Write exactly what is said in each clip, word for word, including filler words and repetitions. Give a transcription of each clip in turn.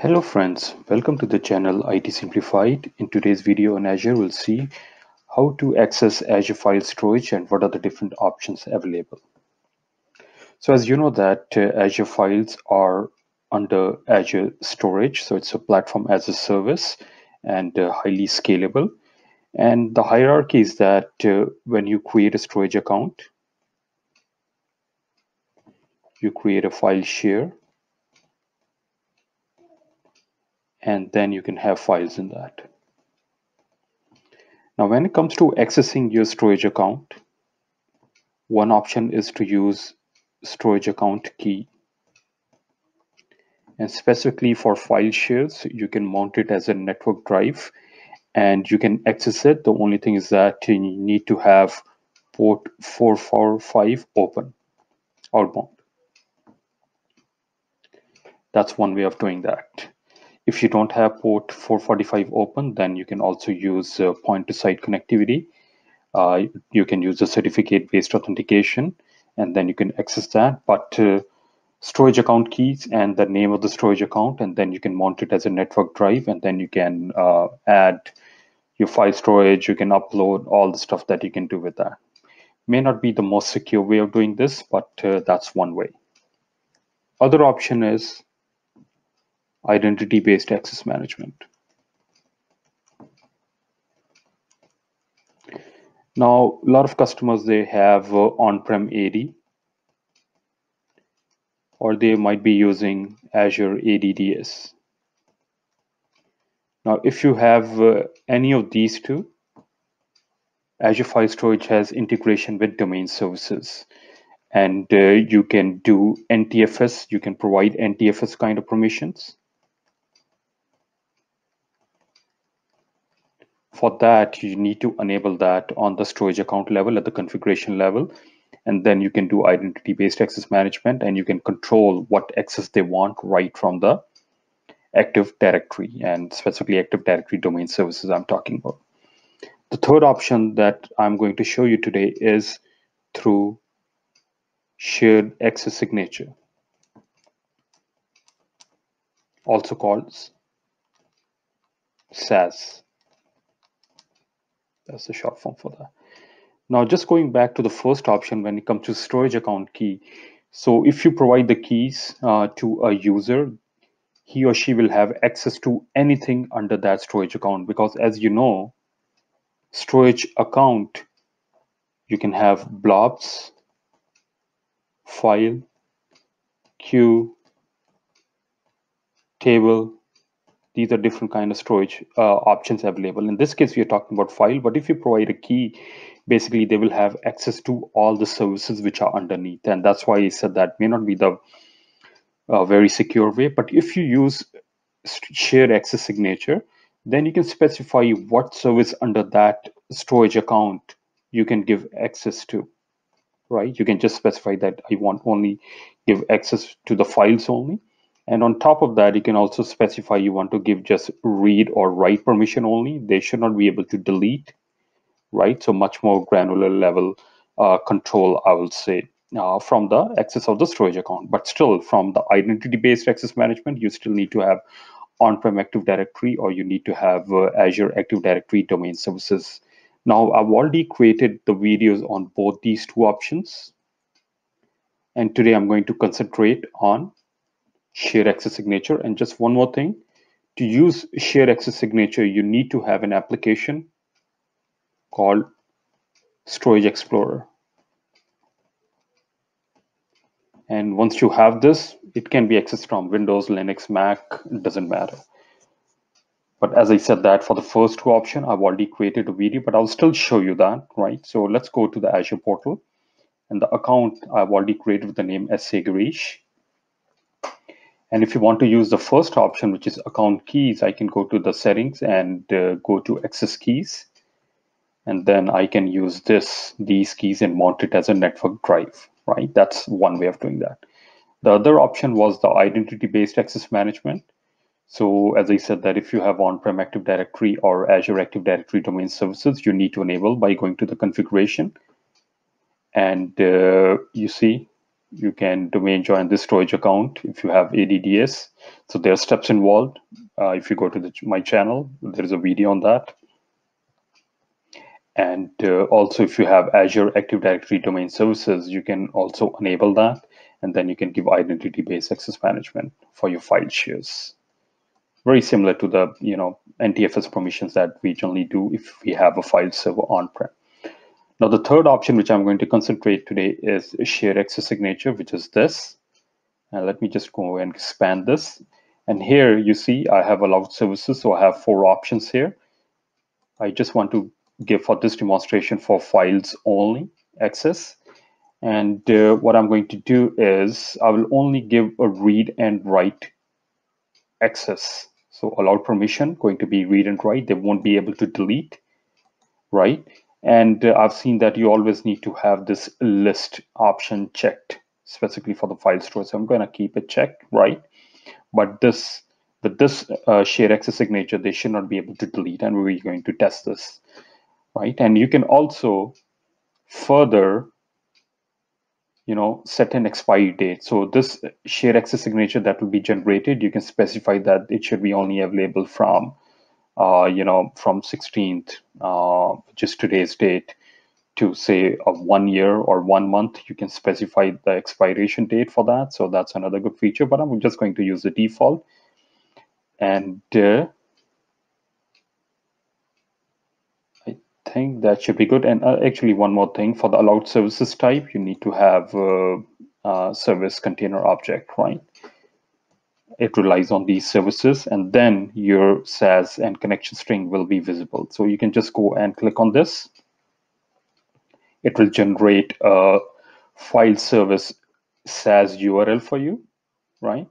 Hello friends, welcome to the channel I T Simplified. In today's video on Azure, we'll see how to access Azure File Storage and what are the different options available. So as you know that uh, Azure files are under Azure Storage, so it's a platform as a service and uh, highly scalable. And the hierarchy is that uh, when you create a storage account, you create a file share, and then you can have files in that. Now, when it comes to accessing your storage account, one option is to use storage account key. And specifically for file shares, you can mount it as a network drive and you can access it. The only thing is that you need to have port four forty-five open outbound. That's one way of doing that. If you don't have port four forty-five open, then you can also use uh, point-to-site connectivity. Uh, you can use the certificate-based authentication, and then you can access that. But uh, storage account keys and the name of the storage account, and then you can mount it as a network drive, and then you can uh, add your file storage, you can upload all the stuff that you can do with that. May not be the most secure way of doing this, but uh, that's one way. Other option is identity-based access management. Now, a lot of customers, they have uh, on-prem A D, or they might be using Azure A D D S. Now, if you have uh, any of these two, Azure File Storage has integration with domain services. And uh, you can do N T F S, you can provide N T F S kind of permissions. For that, you need to enable that on the storage account level, at the configuration level, and then you can do identity-based access management, and you can control what access they want right from the Active Directory, and specifically Active Directory domain services I'm talking about. The third option that I'm going to show you today is through Shared Access Signature, also called S A S. That's the short form for that. Now, just going back to the first option when it comes to storage account key. So if you provide the keys uh, to a user, he or she will have access to anything under that storage account, because as you know, storage account, you can have blobs, file, queue, table. These are different kind of storage uh, options available. In this case, we are talking about file, but if you provide a key, basically they will have access to all the services which are underneath. And that's why I said that may not be the uh, very secure way, but if you use shared access signature, then you can specify what service under that storage account you can give access to, right? You can just specify that I want only give access to the files only. And on top of that, you can also specify you want to give just read or write permission only. They should not be able to delete, right? So much more granular level uh, control, I will say, uh, from the access of the storage account. But still, from the identity-based access management, you still need to have on-prem Active Directory, or you need to have uh, Azure Active Directory domain services. Now, I've already created the videos on both these two options. And today I'm going to concentrate on shared access signature. And just one more thing, to use shared access signature, you need to have an application called Storage Explorer. And once you have this, it can be accessed from Windows, Linux, Mac, it doesn't matter. But as I said that for the first two options, I've already created a video, but I'll still show you that, right? So let's go to the Azure portal, and the account I've already created with the name SAGirish. And if you want to use the first option, which is account keys, I can go to the settings and uh, go to access keys. And then I can use this, these keys and mount it as a network drive, right? That's one way of doing that. The other option was the identity-based access management. So as I said that if you have on-prem Active Directory or Azure Active Directory domain services, you need to enable by going to the configuration. And uh, you see, You can domain join this storage account if you have A D D S. So there are steps involved. Uh, if you go to the, my channel, there is a video on that. And uh, also, if you have Azure Active Directory domain services, you can also enable that. And then you can give identity-based access management for your file shares. Very similar to the you know N T F S permissions that we generally do if we have a file server on-prem. Now, the third option which I'm going to concentrate today is Shared Access Signature, which is this. And let me just go and expand this. And here you see I have allowed services, so I have four options here. I just want to give for this demonstration for files only access. And uh, what I'm going to do is I will only give a read and write access. So allowed permission going to be read and write. They won't be able to delete, right? And uh, I've seen that you always need to have this list option checked specifically for the file storage. So I'm going to keep it checked, right? But this, but this uh, shared access signature, they should not be able to delete, and we're going to test this, right? And you can also further, you know, set an expiry date. So this shared access signature that will be generated, you can specify that it should be only available from, uh, you know, from sixteenth, uh, just today's date, to say of one year or one month. You can specify the expiration date for that. So that's another good feature, but I'm just going to use the default. And uh, I think that should be good. And uh, actually, one more thing for the allowed services type, you need to have a, a service container object, right? It relies on these services, and then your S A S and connection string will be visible. So you can just go and click on this. It will generate a file service S A S U R L for you, right?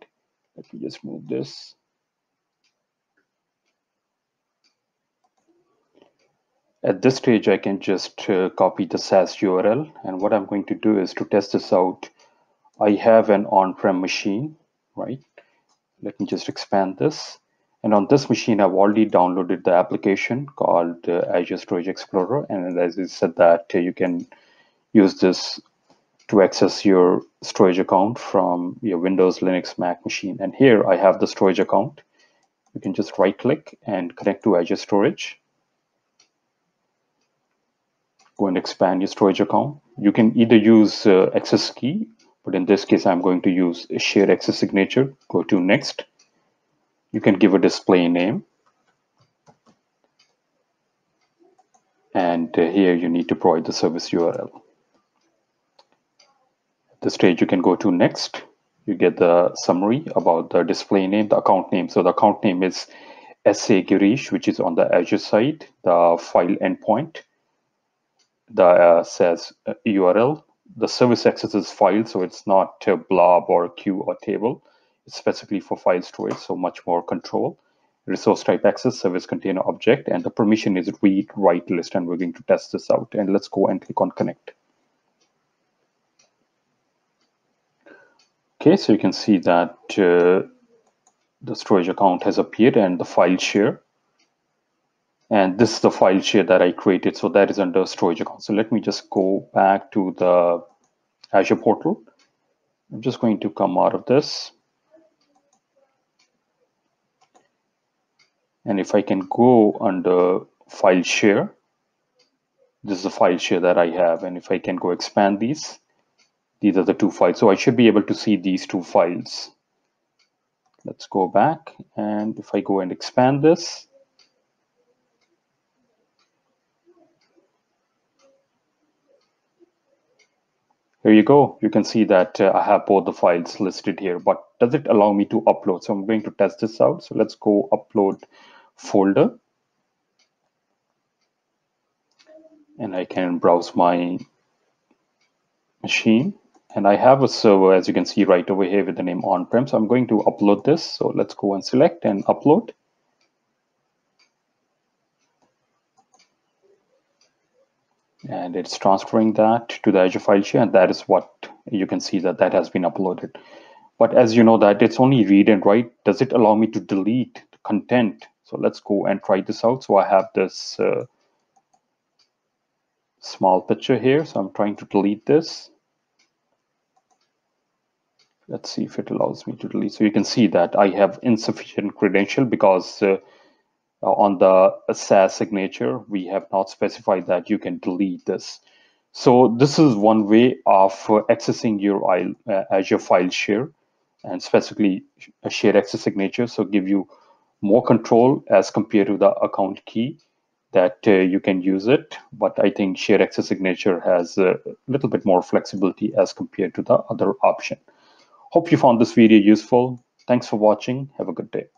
Let me just move this. At this stage, I can just uh, copy the S A S U R L. And what I'm going to do is to test this out. I have an on-prem machine, right? Let me just expand this. And on this machine, I've already downloaded the application called uh, Azure Storage Explorer. And as I said that, uh, you can use this to access your storage account from your Windows, Linux, Mac machine. And here I have the storage account. You can just right-click and connect to Azure Storage. Go and expand your storage account. You can either use uh, access key, but in this case, I'm going to use a shared access signature. Go to next. You can give a display name. And uh, here you need to provide the service U R L. At this stage, you can go to next. You get the summary about the display name, the account name. So the account name is SAGirish, which is on the Azure side, the file endpoint. The uh, S A S uh, U R L, the service accesses file, so it's not a blob or a queue or table. It's specifically for file storage, so much more control. Resource type access, service container object, and the permission is read, write list, and we're going to test this out. And let's go and click on connect. Okay, so you can see that uh, the storage account has appeared and the file share. And this is the file share that I created. So that is under storage account. So let me just go back to the Azure portal. I'm just going to come out of this. And if I can go under file share, this is the file share that I have. And if I can go expand these, these are the two files. So I should be able to see these two files. Let's go back. And if I go and expand this, here you go. You can see that uh, I have both the files listed here, but does it allow me to upload? So I'm going to test this out. So let's go upload folder. And I can browse my machine. And I have a server, as you can see right over here, with the name on-prem. So I'm going to upload this. So let's go and select and upload. And it's transferring that to the Azure file share, and that is what you can see that that has been uploaded. But as you know that it's only read and write, does it allow me to delete the content? So let's go and try this out. So I have this uh, small picture here. So I'm trying to delete this. Let's see if it allows me to delete. So you can see that I have insufficient credential because uh, on the S A S signature, we have not specified that you can delete this. So this is one way of accessing your uh, Azure file share, and specifically a shared access signature. So give you more control as compared to the account key that uh, you can use it. But I think shared access signature has a little bit more flexibility as compared to the other option. Hope you found this video useful. Thanks for watching. Have a good day.